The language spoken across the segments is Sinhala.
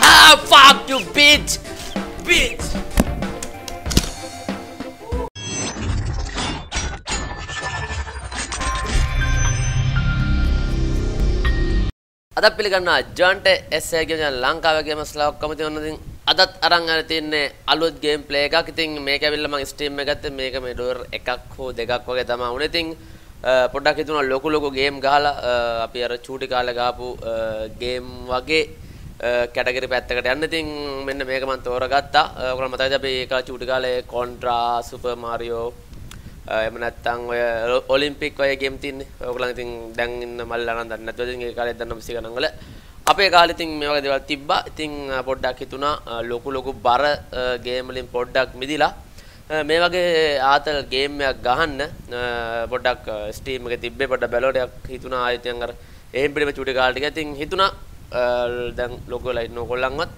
Ah, fuck you, bitch! Bitch! Adat pilikanna Jante SA game jana Lankawa game slaw kamati onna din adat aran ara tiyenne aluth gameplay ekak. Ithin meka billa man Steam එක gatte meka me $1 ho 2ක් වගේ තමයි උනේ. ඉතින් පොඩ්ඩක් හිතුණා ලොකු ලොකු ගේම් ගහලා අපි අර චූටි කාලේ ගහපු ගේම් වගේ කැටගරි පැත්තකට යන්න. ඉතින් මෙන්න මේක මම තෝරගත්තා. ඔයගොල්ලෝ මතකද අපි ඒ කාලේ චූටි කාලේ කොන්ට්‍රා, සුපර් මාරියෝ එහෙම නැත්නම් ඔය ඔලිම්පික් වගේ ගේම් තින්නේ. ඔයගොල්ලන් ඉතින් දැන් ඉන්න මල්ලා නම් දන්නේ නැතුව ඉතින් ඒ කාලේ 1900 ගණන් වල අපේ කාලේ ඉතින් මේ වගේ දේවල් තිබ්බා. ඉතින් පොඩ්ඩක් හිතුණා ලොකු ලොකු බර ගේම් වලින් පොඩ්ඩක් මිදිලා මේ වගේ ආතල් ගේම් එකක් ගහන්න පොඩ්ඩක් ස්ටීම් එකේ තිබ්බේ පොඩ්ඩක් බැලුවට හිතුණා ආයෙත් අර එහෙම් පිළිම චූටි කාල ටික. ඉතින් හිතුණා දැන් ලොකෝ ලයිට් නෝකොල්ලන්වත්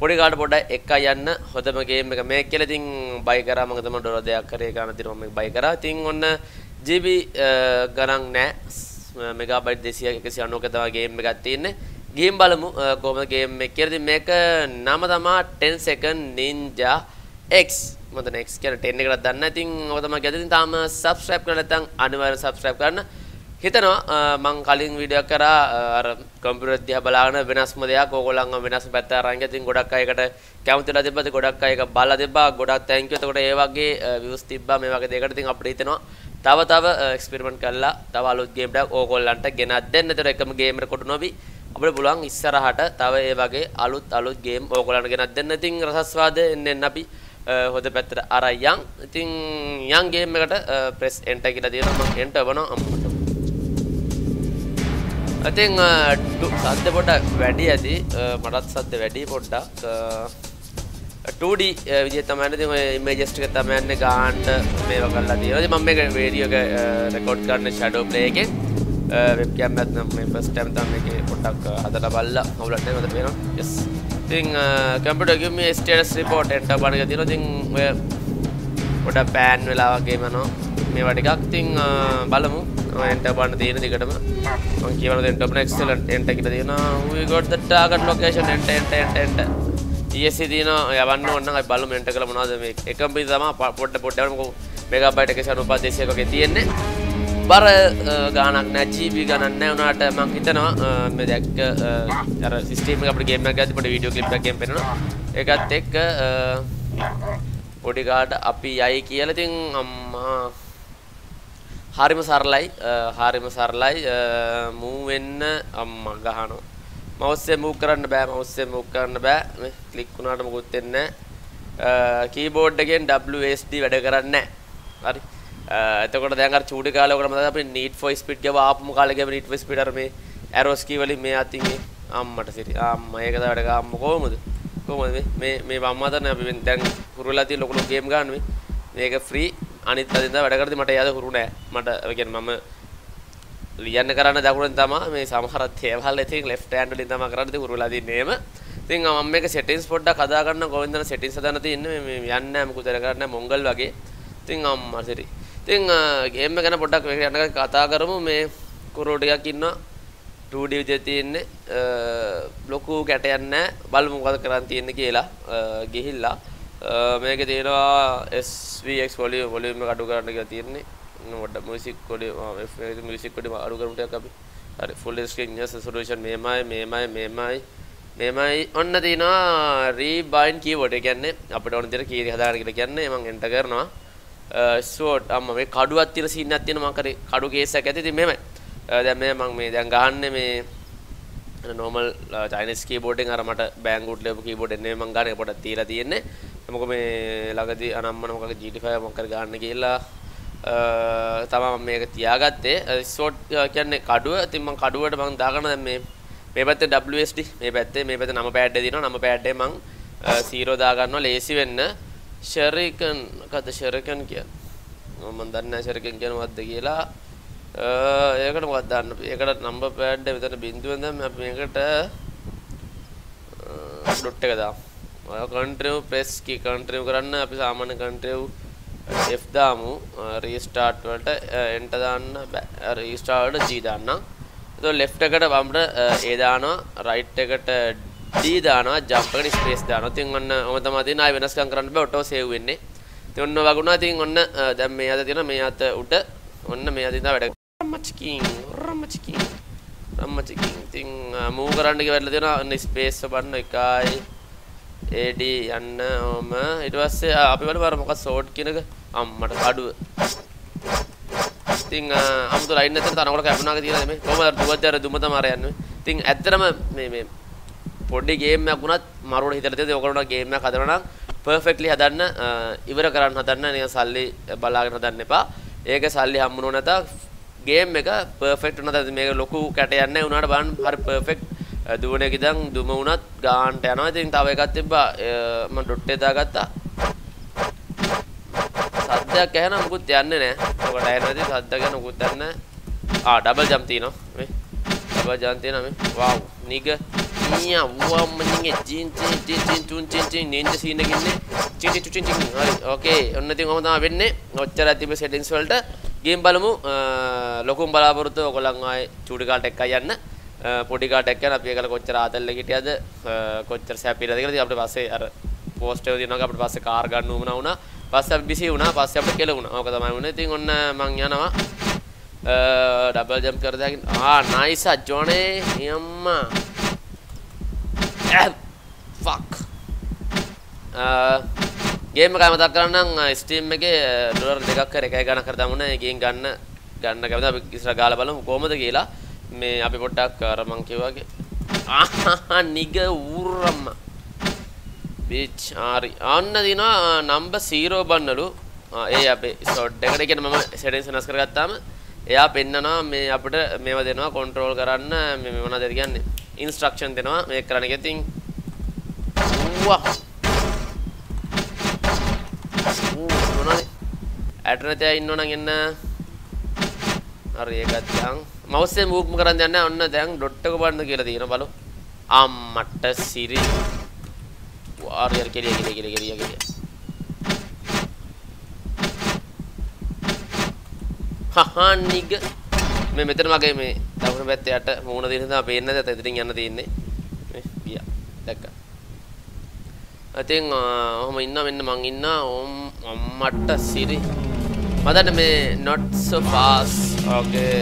පොඩි කාලට පොඩ්ඩක් එක්ක යන්න හොඳම ගේම් එක මේක කියලා. ඉතින් බයි කරා මම තමයි $2 දෙයක් කරේ ගන්න දිනවා මම බයි කරා. ඉතින් ඔන්න GB ගණන් නැහැ මෙගාබයිට් 200 190ක තමයි ගේම් එකක් තියෙන්නේ. ගේම් බලමු කොහොමද ගේම් එක කියලා. ඉතින් මේක නම තමයි 10 second ninja X මම දැන් X කියලා 10 එකකට දාන්න. ඉතින් ඔබ තමයි ගැදෙන්නේ. තාම subscribe කරලා නැත්නම් අනිවාර්යෙන් subscribe කරන්න හිතනවා. මම කලින් වීඩියෝ එකක් කරා අර කම්පියුටර් දිහා බලාගෙන වෙනස්ම දෙයක් ඕගොල්ලන් වෙනස් පැත්ත අරන් ගියා. ඉතින් ගොඩක් අයකට කැමති වෙලා තිබ්බත් ගොඩක් අයක බලලා තිබ්බා. ගොඩක් thank you. එතකොට ඒ වගේ views තිබ්බා මේ වගේ දෙයකට. ඉතින් අපිට හිතෙනවා තව experiment කරලා තව අලුත් ගේම් එකක් ඕගොල්ලන්ට ගෙනත් දෙන්න. ඒතර එකම ගේම් එකට කොට නොවි අපිට පුළුවන් ඉස්සරහට තව ඒ වගේ අලුත් ගේම් ඕගොල්ලන්ට ගෙනත් දෙන්න. ඉතින් රසස්වාද එන්න අපි හොද පැත්තට අරයන්. ඉතින් යන් ගේම් එකට press enter කියලා දෙනවා. මම enter වනවා අම්මට. ඉතින් සද්ද පොඩක් වැඩි ඇති. මටත් සද්ද වැඩි පොඩ්ඩක්. 2D විදිහට තමයි. ඉතින් ඔය images ටික තමයි යන්නේ ගන්න මේව කරලා තියෙනවා. ඉතින් මම මේක වීඩියෝ එක රෙකෝඩ් කරන shadow play එකෙන් webcam එකත් නම් මේ first time තමයි මේක පොඩක් හදලා බලලා අවුලක් නැහැ මට පේනවා. yes thing computer give me a status report enter බඩක දිනවා. ඉතින් ඔය පොඩ පෑන් වෙලා වගේ මනෝ මේවා ටිකක් තින් බලමු. enter බඩන තියෙන දිගටම මම කියවන දේ enter excellent enter කියලා දිනවා. we got the target location enter enter enter ESC දිනවා. යවන්න ඕන නම් අපි බලමු enter කළා මොනවද මේ එකම පිට තමයි පොඩ මෙගාබයිට් 1200ක් වගේ තියෙන්නේ. බර ගානක් නැහැ GB ගණන් නැහැ. උනාට මම හිතනවා මේ දැක්ක අර සිස්ටම් එක අපේ ගේම් එකක් ගත්තා. පොඩි වීඩියෝ ක්ලිප් එකක් ගේම් පෙන්නනවා. ඒකත් එක්ක පොඩි කාට අපි යයි කියලා. ඉතින් අම්මා හරිම සරලයි මූව් වෙන්න අම්මා ගහනවා. මවුස් එක මූව් කරන්න බෑ. මේ ක්ලික් වුණාට මොකුත් වෙන්නේ නැහැ. කීබෝඩ් එකෙන් WSD වැඩ කරන්නේ නැහැ. හරි. එතකොට දැන් අර චූටි කාලේ ඔකට මතකද අපි need for speed ගාව ආපුම කාලේ ගාව need for speed අර මේ arrows key වලින් මේ අතින් අම්මට සිරි අම්මා ඒක තමයි වැඩ ගාම්ම. කොහොමද මේ අම්මා තමයි අපි දැන් හුරුලා තියෙන ලොකු ලොකු ගේම් ගන්න මේක free අනිත් අදින් තමයි වැඩ කරද්දි මට යාද හුරු නැහැ. මට කියන්නේ මම ලියන්න කරන්න දකුණෙන් තමයි මේ සමහරත් ඒවල් ඉතින් left hand වලින් තමයි කරද්දි හුරුලා දින්නේම. ඉතින් මම මේක settings පොඩ්ඩක් හදා ගන්න කොහෙන්ද settings හදන්න තියෙන්නේ. මේ යන්නේ නැහැ මොකද කරන්නේ මොංගල් වගේ. ඉතින් අම්මා සිරි ඉතින් ගේම් එක ගැන පොඩ්ඩක් යන්න කතා කරමු. මේ කුරෝ ටිකක් ඉන්නවා 2D විදිහට තියෙන්නේ. ලොකු කැටයක් නැහැ. බලමු මොකද කරන් තියෙන්නේ කියලා. ගිහිල්ලා මේකේ තියෙනවා SVX වොලියුම් එක අඩු කරන්න කියලා තියෙන්නේ. පොඩ්ඩක් music volume FX music volume අඩු කරමු ටිකක් අපි. හරි ෆුල් ස්ක්‍රීන් යස් සොලියුෂන් මේමයි ඔන්න තියෙනවා රීබයින්ඩ් කීවර්ඩ්. ඒ කියන්නේ අපිට ඕන විදිහට කීරි හදාගන්න කියලා කියන්නේ. මම එන්ටර් කරනවා. ස්වෝට් අම්ම මේ කඩුවක් තියලා සීන්නක් තියෙනවා. මම කරේ කඩු කේස් එකක් ඇති. ඉතින් මෙහෙමයි දැන් මේ මම මේ දැන් ගහන්නේ මේ normal chinese keyboard එකෙන්. අර මට බෑන්ගුඩ් ලැබු keyboard එක නෙමෙයි මම ගන්නේ. පොඩක් තියලා තියෙන්නේ. මොකද මේ ළඟදී අනම්මන මොකද GT5 මොකක් කර ගන්න කියලා තමයි මම මේක තියාගත්තේ. ස්වෝට් කියන්නේ කඩුව. ඉතින් මම කඩුවට මම දාගන්න දැන් මේ පැත්තේ WSD මේ පැත්තේ නම pad එක දිනවා. නම pad එකේ මම 0 දාගන්නවා ලේසි වෙන්න. ශරිකන් කද ශරිකන් කිය මම දන්නේ නැහැ ශරිකන් කියන මොකද්ද කියලා. ඒකට මොකක්ද දාන්න? ඒකට නම්බර් පෑඩ් එක මෙතන බිංදුවෙන් දැම්ම අපි මේකට ඩොට් එක දාමු. ඔය කන්ට්‍රෝල් ප්‍රෙස් කී කන්ට්‍රෝල් කරන්න අපි සාමාන්‍ය කන්ට්‍රෝල් F දාමු. රීස්ටාර්ට් වලට එන්ටර් දාන්න බෑ. රීස්ටාර්ට් වලට G දාන්න. එතකොට left එකට වම්ට A දානවා. right එකට D D දානවා ජම්ප් එකේ ස්පේස් දානවා. ඉතින් ඔන්න ඔම තමයි තියෙන ආය වෙනස්කම් කරන්න බෑ ඔටෝ සේව් වෙන්නේ. ඉතින් ඔන්න වගුණා. ඉතින් ඔන්න දැන් මේ අත තියෙනවා මේ අත උඩ ඔන්න මේ අත ඉඳලා වැඩ රම්මචිකින් රම්මචිකින් රම්මචිකින්. ඉතින් මූව් කරන්න කියලා තියෙනවා ඔන්න ස්පේස් වබන්න එකයි AD යන්න ඕම. ඊට පස්සේ අපි බලමු මොකක් සෝට් කියනක අම්මට අඩුව. ඉතින් අමුතු ලයින් එකෙන් තනකොට කැපුණාක තියෙනවා මේ. කොහමද දුවද්දර දුම තමයි යන්නේ. ඉතින් ඇත්තටම මේ පොඩි ගේම් එකක් වුණත් මරවල හිතලා තියෙද ඔයගොල්ලෝ ගේම් එකක් හදනවා නම් පර්ෆෙක්ට්ලි හදන්න ඉවර කරන්න හදන්න නිකන් සල්ලි බලාගෙන හදන්න එපා. ඒක සල්ලි හම්බුනො නැතත් ගේම් එක පර්ෆෙක්ට් වුණා නැත්නම් මේක ලොකු කැටයක් නැහැ වුණාට බලන්න හරි පර්ෆෙක්ට් දුවන එක ඉඳන් දුම වුණත් ගානට යනවා. ඉතින් තව එකක් තිබ්බා මම ඩොට් එක දාගත්තා. සද්දයක් ඇහෙනවා මොකුත් යන්නේ නැහැ. ඔකට ඇහෙනවද සද්ද ගැන මොකුත් දන්නේ නැහැ. ඩබල් ජම්ප් තියෙනවා මේ. ඩබල් ජම්ප් තියෙනවා මේ. වාව් නිග Yeah, wow, man, chin, ninja scene again. Okay, nothing on the window. Not charity settings filter. Game Balamu, Locum Balaburto, Golangai, Chudigal Tekayana, Podigal Tekan, Apega Cochara, Legitia, Cochers happy, the other was a poster, the Naga was a carga, Numana, Passa Bisuna, Passa Keluna, okay, the Mamunating on Manganama, double jump Kardagin. Ah, nice, Johnny, Yamma. Fuck. Game එකයි මතක් කරගන්න Steam එකේ ඩොලර් 2ක් හරි 1 ගණන් කර දාමුනේ. ඒකෙන් ගන්න කැමති අපි ඉස්සර ගාලා බලමු කොහොමද කියලා. මේ අපි පොඩ්ඩක් අර මං කියවාගේ ආහා නිග ඌරම්ම. බිච් හරි. අන්න දිනා නම්බර් 0 බන්නලු. ඒ අපේ ෂොට් එකට කියන මම සෙටින්ග්ස් වෙනස් කරගත්තාම එයා පෙන්නනවා මේ අපිට මේවා දෙනවා කන්ට්‍රෝල් කරන්න මේ මොනවද කියන්නේ instruction දෙනවා මේක කරන්න කියලා. ඉතින් ඌවා මොනවාද ඇටරතේ ඉන්නවනම් එන්න හරි ඒකත් දැන් මවුස් එක මූව් කරන්න යන්නේ. ඔන්න දැන් ඩොට් එක බලන්න කියලා තියෙනවා බලමු. අම්මට සිරි වාරියර් කෙලිය හා නිග මේ මෙතන මගේ මේ දකුණු පැත්තේ යට මූණ දින හින්දා පේන්නේ නැද්ද? එතනින් යන්න තියෙන්නේ. මේ ගියා. දැක්කා. අතින් ඔහම ඉන්නා මෙන්න මං ඉන්නා ඕම් අම්මට සිරි. මදන්න මේ not so fast. Okay.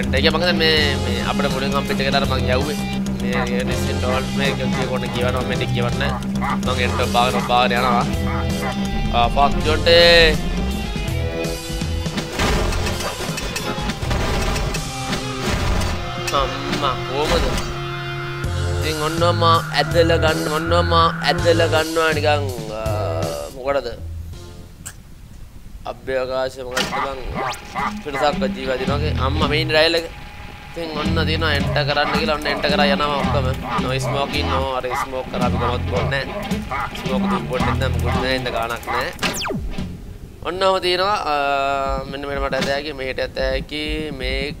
එතන මං හිතන්නේ මේ අපේ මුලින් කම්පියුටර් එකට අර මං යව්වේ. මේ රිසෙට් ඕල් මේක කියවන්න කියවනවා මම දෙක් කියවන්නේ. මං එන්ටර් බාගෙන යනවා. ආ පාක් ජොටේ අම්මා කොහමද? ඉතින් ඔන්නම ඇදලා ගන්න ඔන්නම ඇදලා ගන්නවා නිකන් මොකටද? අභ්‍යවකාශය මොකටද නිකන් පිටසක්ක ජීවදිනවා වගේ. අම්මා මේන් රයිල් එක. ඉතින් ඔන්න දිනවා එන්ටර් කරන්න කියලා ඔන්න එන්ටර් කරා යනවා ඔක්කොම. No smoking no අර ස්මෝක් කරා අපි කොහොමත් බොන්නේ නැහැ. ස්මෝක් දුම්බොත් නැත්නම් මොකුත් නැහැ ඉඳ ගානක් නැහැ. ඔන්නම දිනවා මෙන්න මෙන්න මට ඇත හැකි මෙහෙට ඇත හැකි මේක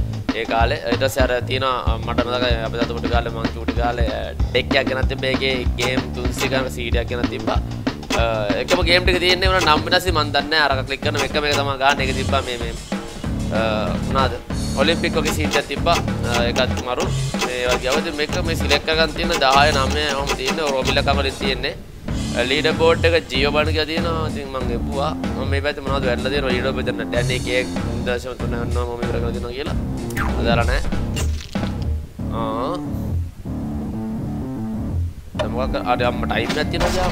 ඒ කාලේ ඊට පස්සේ අර තියෙනවා මට මතකයි අපි දතුමුටි කාලේ මම චූටි කාලේ ඩෙක් එකක් ගෙනත් තිබ්බේ. ඒකේ ගේම් 300 ගන්න CD එකක් ගෙනත් තිබ්බා. එකම ගේම් ටික තියෙන්නේ වුණා නම් වෙනස්සේ මම දන්නේ නැහැ. අරක ක්ලික් කරන එක මේක තමයි ගන්න එක තිබ්බා මේ මොනවාද ඔලිම්පික් වගේ CD එකක් තිබ්බා. ඒකත් මරු මේ වගේ අවදි මේක මේ සිලෙක්ට් කරගන්න තියෙන 10 9 ඔහොම තියෙන රොබිලා කමරේ තියෙන්නේ ලීඩර් බෝඩ් එක ජියෝ බණ කියලා තියෙනවා. ඉතින් මම ගෙපුවා මම මේ පැත්තේ මොනවද වැරලා තියෙනවා ලීඩර් බෝඩ් එකට දැන් ඒකේ 3.3 යනවා මම ඉවර කරලා දෙනවා කියලා දාරනේ. ආ මොකක් අර අම්ම ටයිම් එකක් තියෙනවා යා.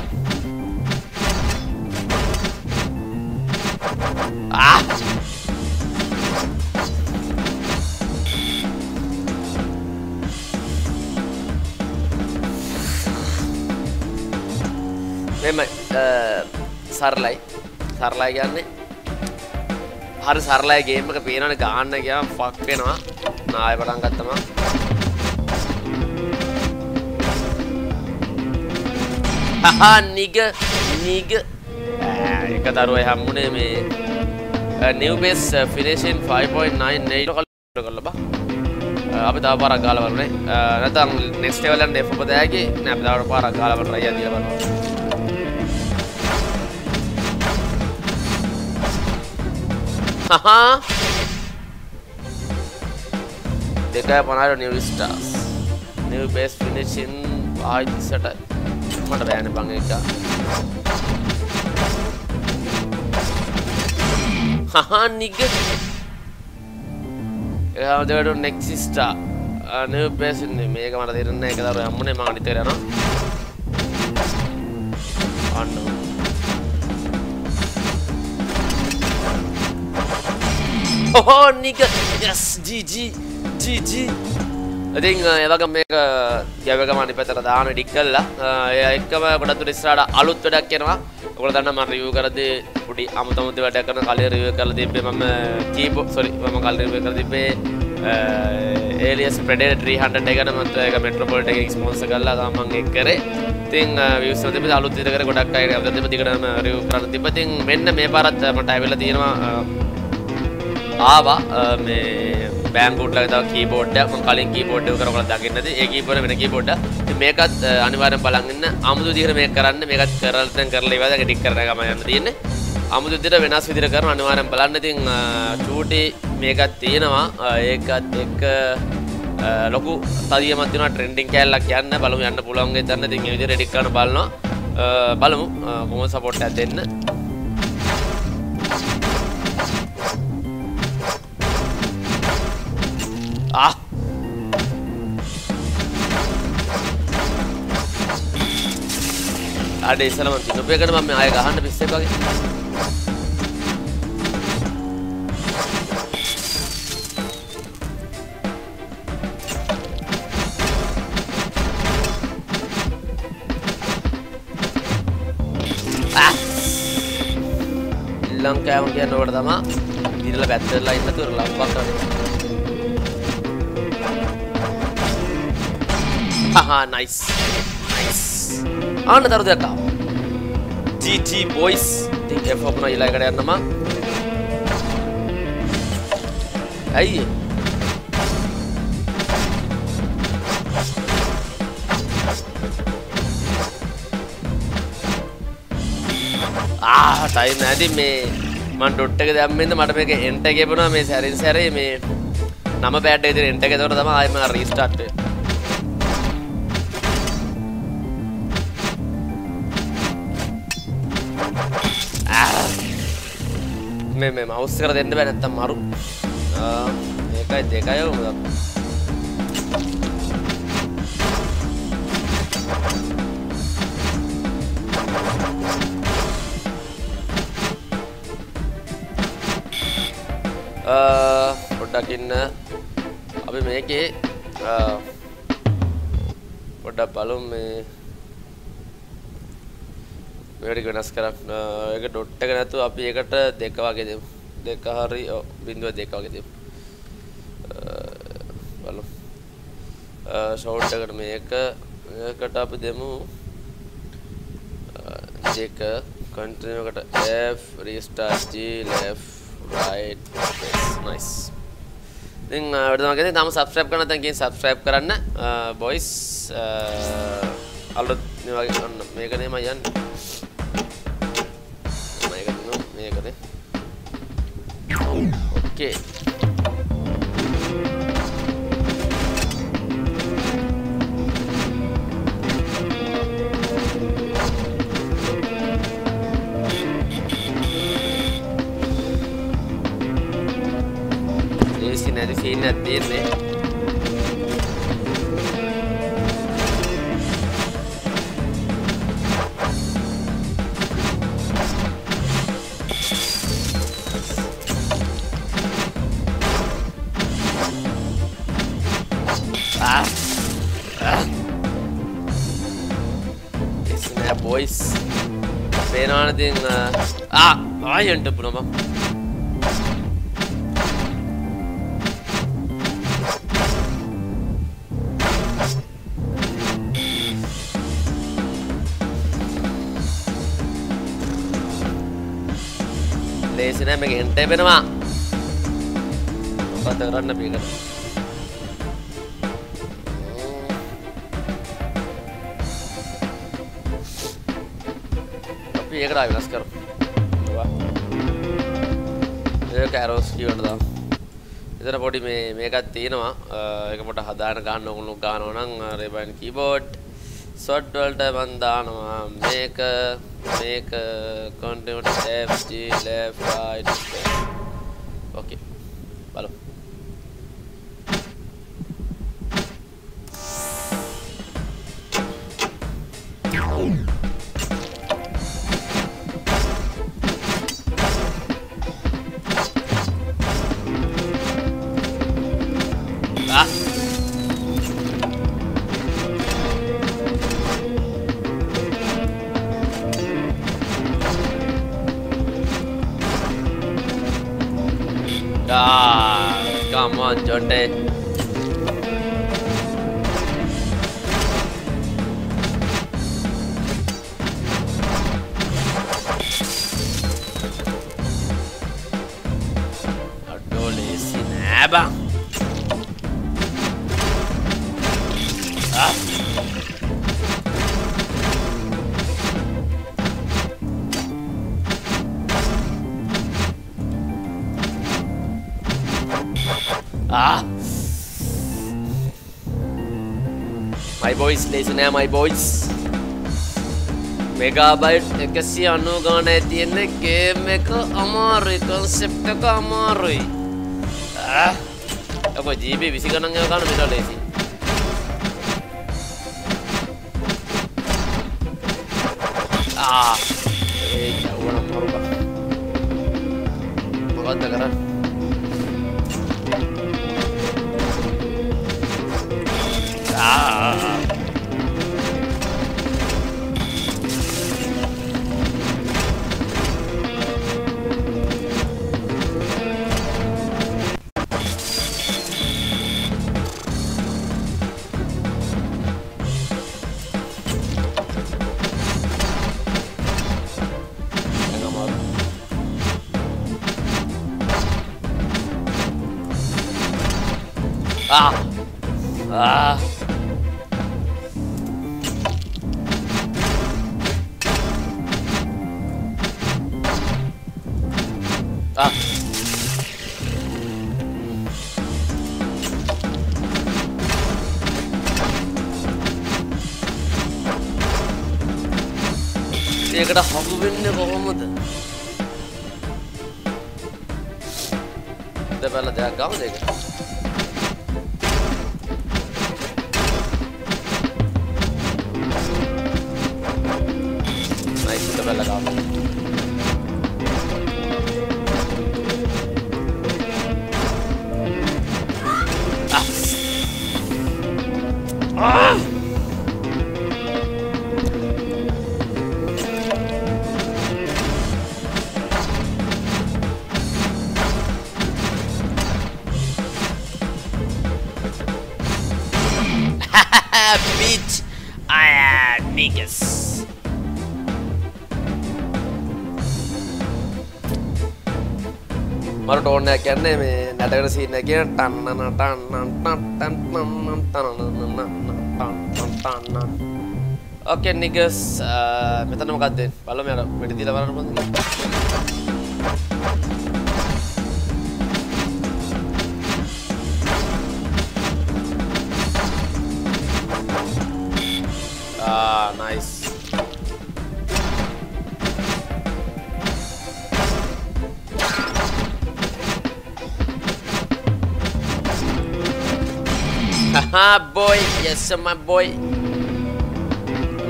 ආ මෙමෙ සරලයි සරලයි කියන්නේ හරි සරලයි ගේම් එක පේනවනේ ගන්න ගියාම ෆක් වෙනවා. නාය පටන් ගත්තම Haha, nigga, nigga. Kataru hamune me. New base finish in 5.98. Next level and def para haha! They got one new stars. New base finish in I set up. What a band bangika. Haha, nigga. Yeah, they do next star. A new base in the make one of the neck of the Amune Mountain. Oh, nigga! Yes! GG! GG! I think I'm going to make a radical. I'm going to start a lot of people. I'm going to review the review. I'm going to review the review. Sorry, I'm going to review the review. Alias Predator 300. Ava may bamboo like the keyboard from calling keyboard to the keyboard and a keyboard to make us Anivar and Palangina, Amdu make current, make us curls and curly weather, get Karagaman. Amdu did a Venas with the Karan, Anivar and Palanading, 2D, make a Tienama, Eka, Tek Loku, Sadia Matuna, trending Kalakana, Balu and Pulong, and nothing you did a Dicker Balno, Balu, who was about that then. Ah! I did some of the bigger than I got 100%. Ah! Lanka, I won't get over the map. Little better like the Turla. Haha, nice. Nice. Another day. GG boys. Think F up na ilai kade nama. Hey. Ah, time na di me. Man dotte ke jab me na matra ke ente ke puna me sare sare me. Nama bad day the ente ke thora dama I me restart. मैं माउस कर देने पे नत्ता मारू देखा है वो बड़ा किन्ना अभी मैं के बड़ा बालों में වැඩි වෙනස් කරන්න ඒක ඩොට් එක නැතුව අපි ඒකට 2 වගේ දෙමු 2 හරි 0.2 වගේ දෙමු බලමු ෂෝට් එකට මේක ඒකට අපි දෙමු check continue එකට f restart g left right nice ඉතින් වැඩිම වගේ දෙන්න තාම subscribe කරන්න නැත්නම් කියන්නේ subscribe කරන්න boys අලුත් මේ වගේ කරන්න මේක නේ මම යන්නේ okay. This is not the boys, pain on anything. I end up, no, ලේසි නෑ මේක හෙන්ටේ වෙනවා. මොකද කරන්න බීකට. एक राइव नस करो, ये कैरोस की बंदा, इधर बॉडी में मेगा तीन वां, एक मोटा हदान गानों को लोग गानों नंग रेबन कीबोर्ड, सॉफ्ट डॉल्टे बंदा नवां, make control F G left right, okay, बालो Jonte. My boys, megabyte. Kasi ano ganay tiyene game ko amari concept ko amari. Ah, ako GB bisi ka nang yaka na misalesi. Ah, yawa na maruba. Maganda करने में नाटक रसी ने किया टन टन टन टन टन टन टन टन ओके निगस मैं तो नमक दे पालो मेरा मेरी दिल वाला नमक दे आ नाइस हाँ boy, yes my boy.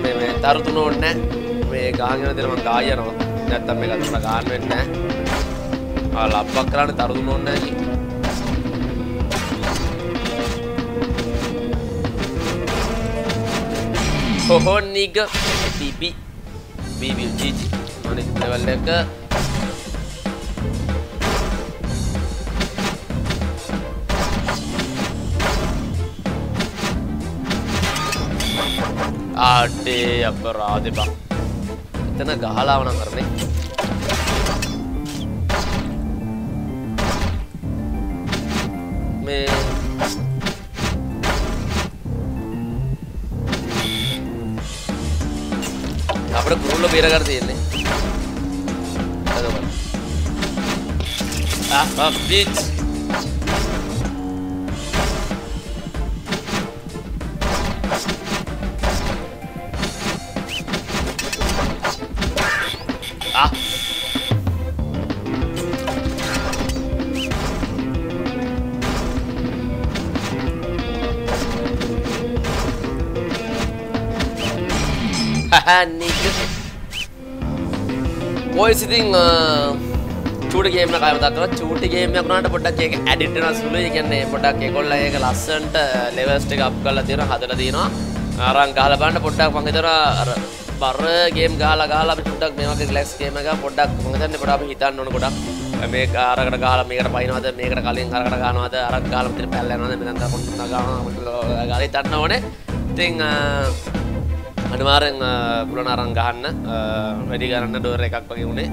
मैं तारु तूने उड़ना, मैं गांव के अंदर मैं गांव या रहूँ, नहीं तब मेरा तो गांव में उड़ना, और आप बकराने तारु तूने उड़ना ही. हो निगा, बीबी, बीबी चीज़, मैंने इतने वाले का आटे अपराधे बाप इतना गहला वाला करने man. I'm going to go to the ah, bitch. Ah. Haha, nigga. Boy, sitting, छोटे game ना कायम दाखला, छोटे game में अपना बड़ा केक edit ना सुने ये क्या नहीं, बड़ा केक और लाये का लास्ट level स्टेक आप कल देना हाथ देना, आराम गाला बाँट बड़ा पंगे देना बारे game गाला गाला भी बड़ा मेरा के relax game में का बड़ा पंगे देने बड़ा भी हितान नोन बड़ा, मेक आराम गाला मेक रबाई ना दे मेक रकालिंग आराम गाना दे आराम गाला तेरे पहले ना दे मेरा අනිවාර්යෙන් පුළුවන් අරන් ගහන්න වැඩි ගන්න ඩෝර් එකක් වගේ උනේ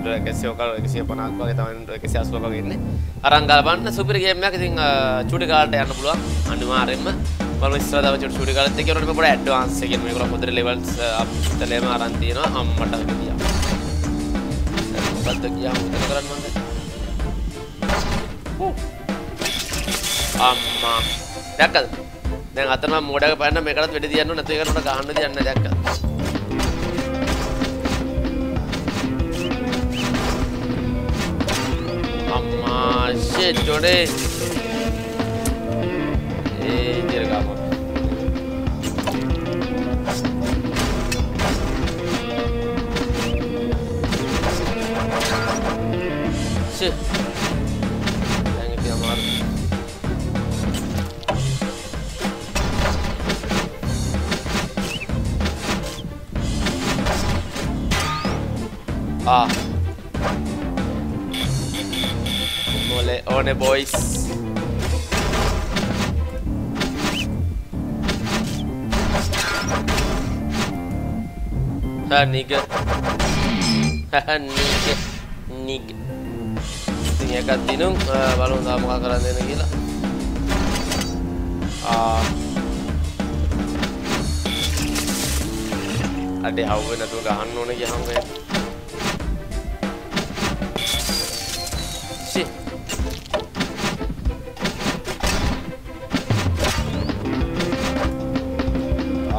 ඩෝර් 150ක් වගේ තමයි 180ක් වගේ ඉන්නේ අරන් ගලපන්න සුපිරි ගේම් එකක් ඉතින් චූටි කාලට යන්න පුළුවන් අනිවාර්යෙන්ම මම ඉස්සරහා තව චූටි කාලෙත් එක්ක යනකොට පොඩි ඇඩ්වාන්ස් එකකින් මේක පොඩි ලෙවල්ස් අප් ඉතලේම අරන් තියනවා අම්මට ගියා මොකද්ද ගියා මොකද කරන්නේ මන්ද අම්මා දැක්කද දැන් අතන මම මොඩක පයන්න මේකටත් වෙඩි තියන්න නැතු ඒකට උඩ ගහන්න දෙයක් නැහැ දැක්කද අම්මා shit ජොනේ ඒ දිර්ගාම shit දැන් ඉතින් අමාරුයි Ah. Mole on it, boys. Ha, nigga. Ha, nigga. Nigga. Tinggal kat dinung, baru dah muka kerana ni gila. Ah. Ada hawa nak tu gahan nona yang hawa.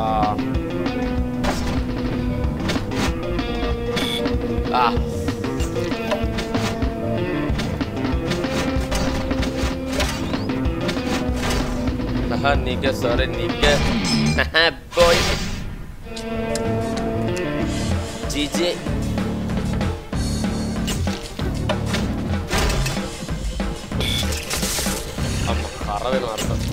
Ah. Haha, nigga, sorry, nigga. Haha, boy. GG. I'm sorry, I'm sorry.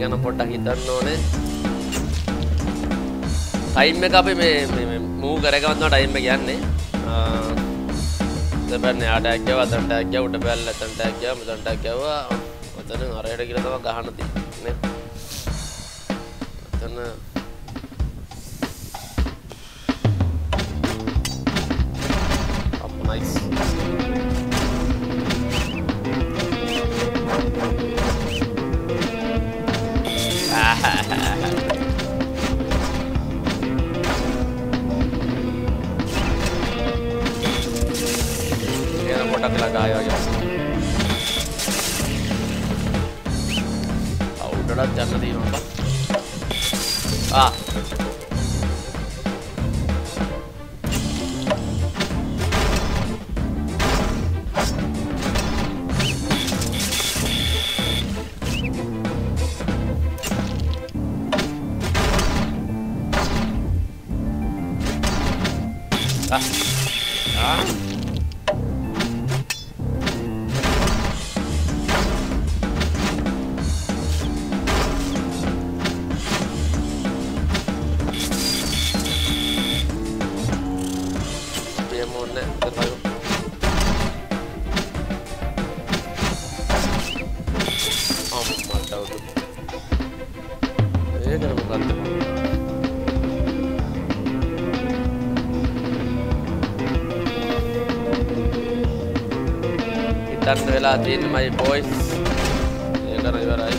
Karena potong hitam none. Time में काफी मैं move करेगा वरना time में ज्ञान नहीं. तब ने आटा क्या हुआ तंटा क्या उठ बैल तंटा क्या मुझंटा क्या हुआ उतने आरेख गिरा तो कहाँ नहीं ने उतने अब nice लगाया ah. Ah. Ah. Come on, let's go. है जरा बता दो। इधर वेला दिन माय बॉयस ये कर इधर आई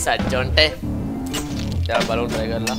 सच्चोंटे क्या बलून ट्राई कर ला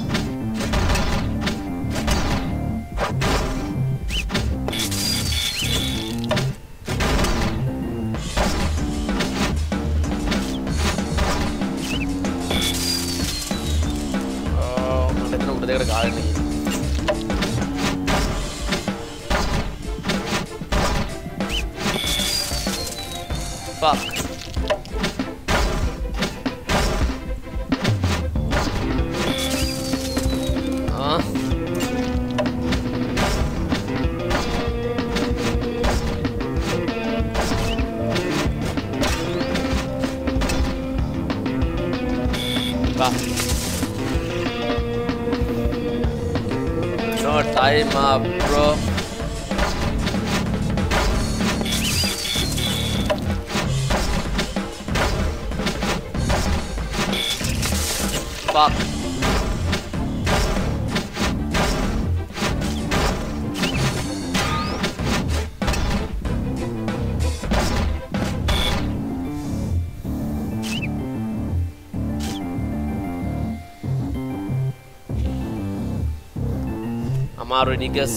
Maru niggas.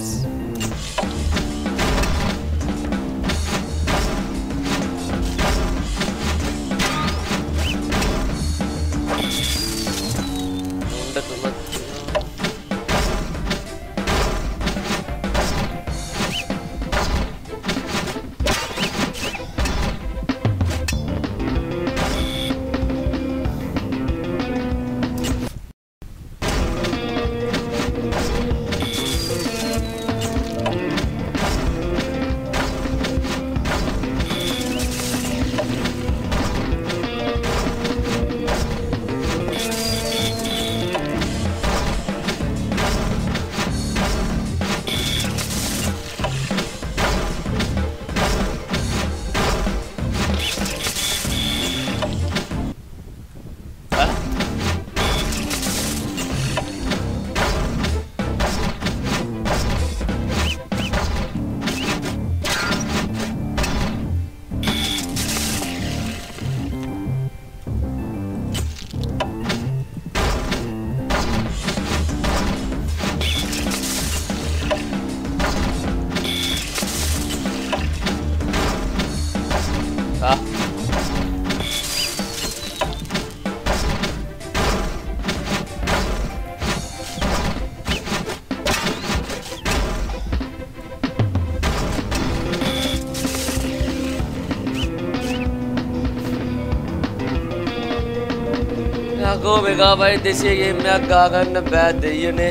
Omega by this game, I'm going to bed. You know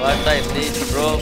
what I need, bro.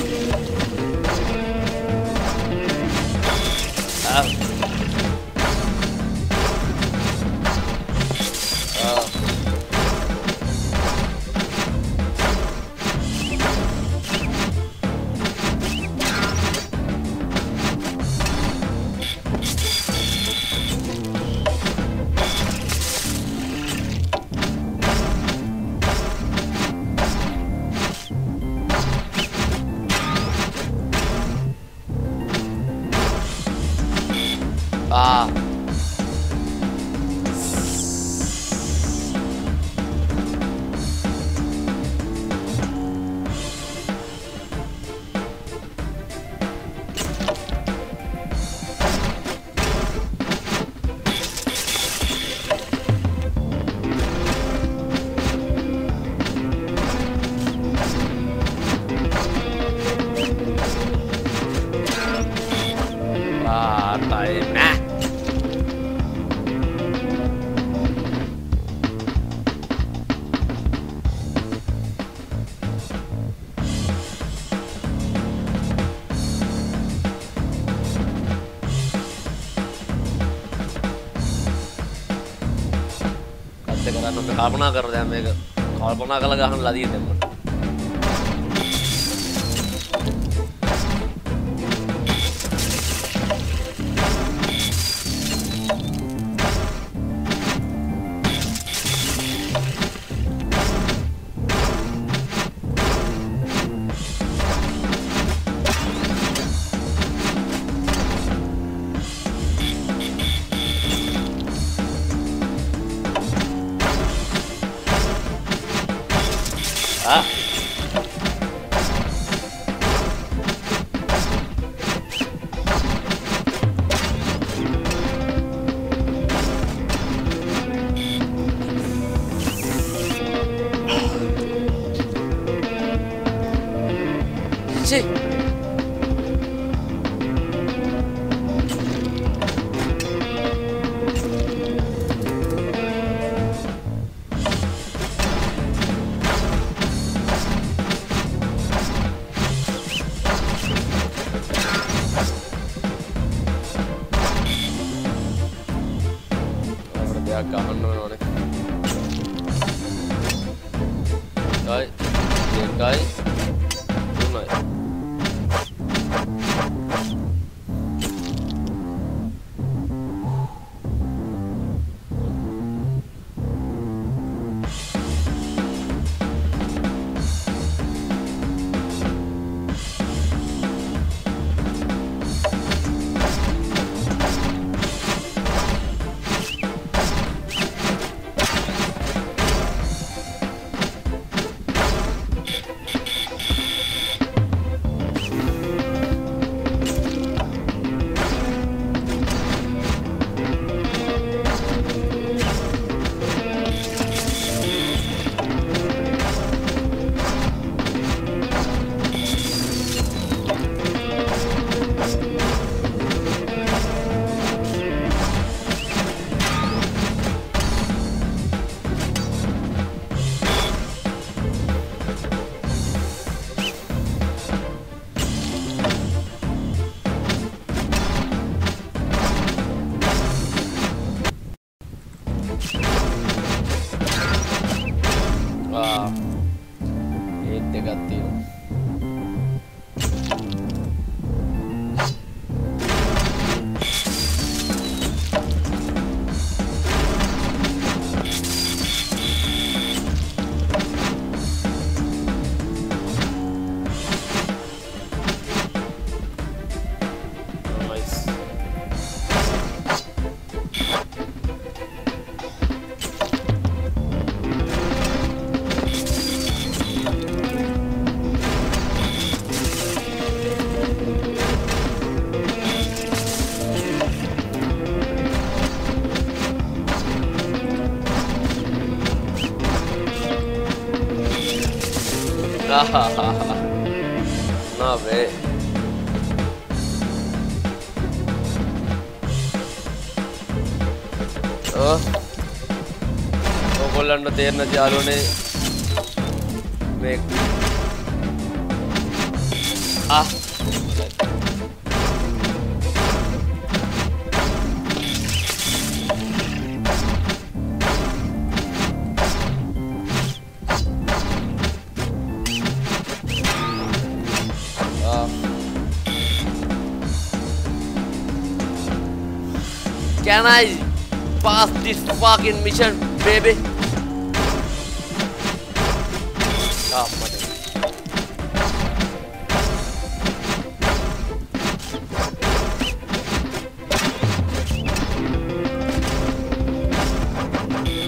कल्पना कर रहे हैं मेरे कल्पना का लगा हम लादी थे देर न जालो ने आ Can I pass this fucking mission, baby? Oh,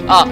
mother. Ah.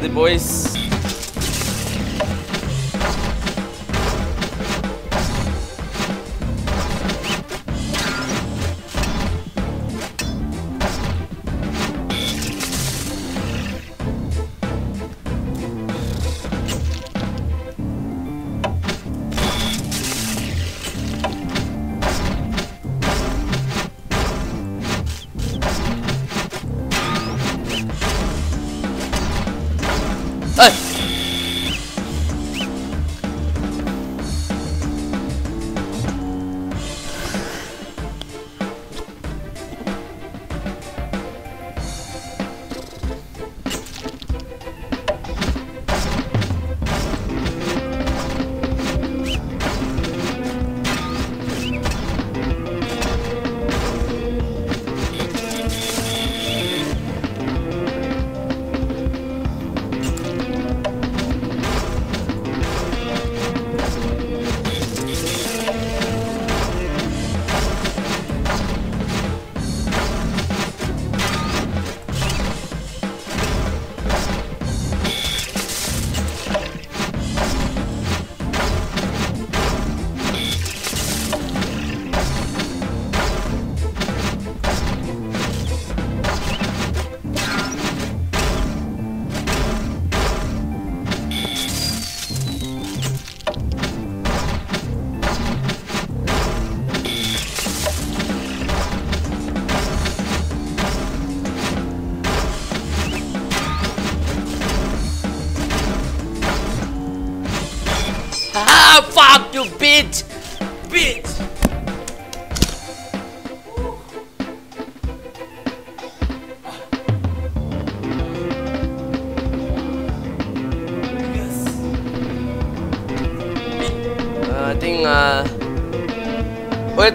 The boys.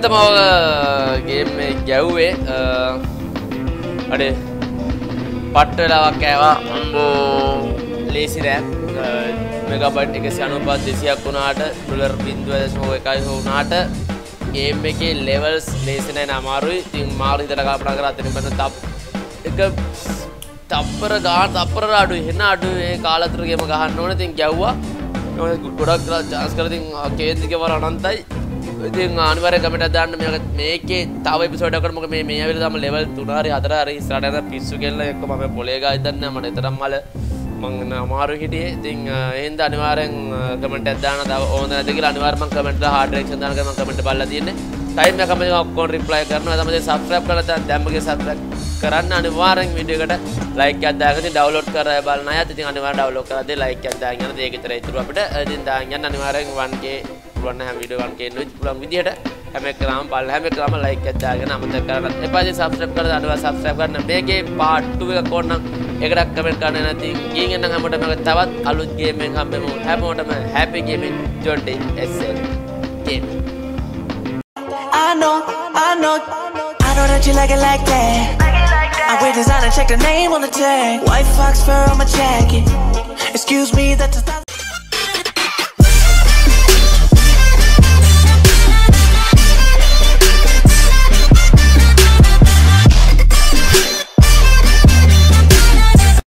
तब गेम में क्या हुए अरे पट्टे लावा क्या हुआ वो लेसी रहे मेगाबाइट एक ऐसे अनुपात जैसे आपको नाट डॉलर बिंदु ऐसे हो गया हो नाट गेम में के लेवल्स लेसी नहीं ना मारूं तीन मार ही तो लगा अपना कराते नहीं बना तब एक तब पर गांड तब पर आडू है ना आडू है काला तरह के मगाहन नोने तीन क्या हुआ नोने गुड ඉතින් අනිවාර්යයෙන්ම කමෙන්ට් දාන්න මේක මේකේ තව එපිසෝඩ් එකකට මොකද මේ ඇවිල්ලා තමයි ලෙවල් 3 හරි 4 හරි ඉස්සරහට යන පිස්සු කෙල්ල එක්ක මම පොලේ ගායි දන්නේ මට එතරම් මල මං අමාරු හිටියේ ඉතින් එහෙනම් අනිවාර්යෙන් කමෙන්ට් එකක් දාන්න තව ඕන නැද්ද කියලා අනිවාර්යෙන් මං කමෙන්ට් දාලා හාඩ් රියැක්ෂන් දාන ගමන් කමෙන්ට් බලලා තියෙන්නේ ටයිම් එක මම ඔක්කොම රිප්ලයි කරනවා තමයි දැන් සබ්ස්ක්‍රයිබ් කරලා දැන් දැම්මගේ සබ්ස්ක්‍රයිබ් කරන්න අනිවාර්යෙන් වීඩියෝ එකට ලයික් එකක් දාගෙන ඉතින් ඩවුන්ලෝඩ් කරලා බලන අයත් ඉතින් අනිවාර්යෙන් ඩවුන්ලෝඩ් කරලා දෙයි ලයික් එකක් දාගෙන යන්න දෙක විතර ඉතුරු අපිට ඉතින් දාගෙන යන්න අනිවාර්යෙන් 1k පුළුවන් නම් වීඩියෝ ගන්න කේන්නුයි පුළුවන් විදිහට හැම එකම බලලා හැම එකම ලයික් එකක් දාගෙන අමතක කරන්න එපා ඉතින් සබ්ස්ක්‍රයිබ් කරලා අනිවාර්යෙන් සබ්ස්ක්‍රයිබ් කරන්න මේකේ part 2 එක කොහොනම් එකටක් කමෙන්ට් කරන්න නැති ගිහින් එන්න හැමෝටම තවත් අලුත් ගේම් එකක් හැමෝම හැමෝටම happy gaming journey SL game I know I know that you like it like that. I wear designer, check the name on the tag. White fox fur on my jacket. Excuse me, that's a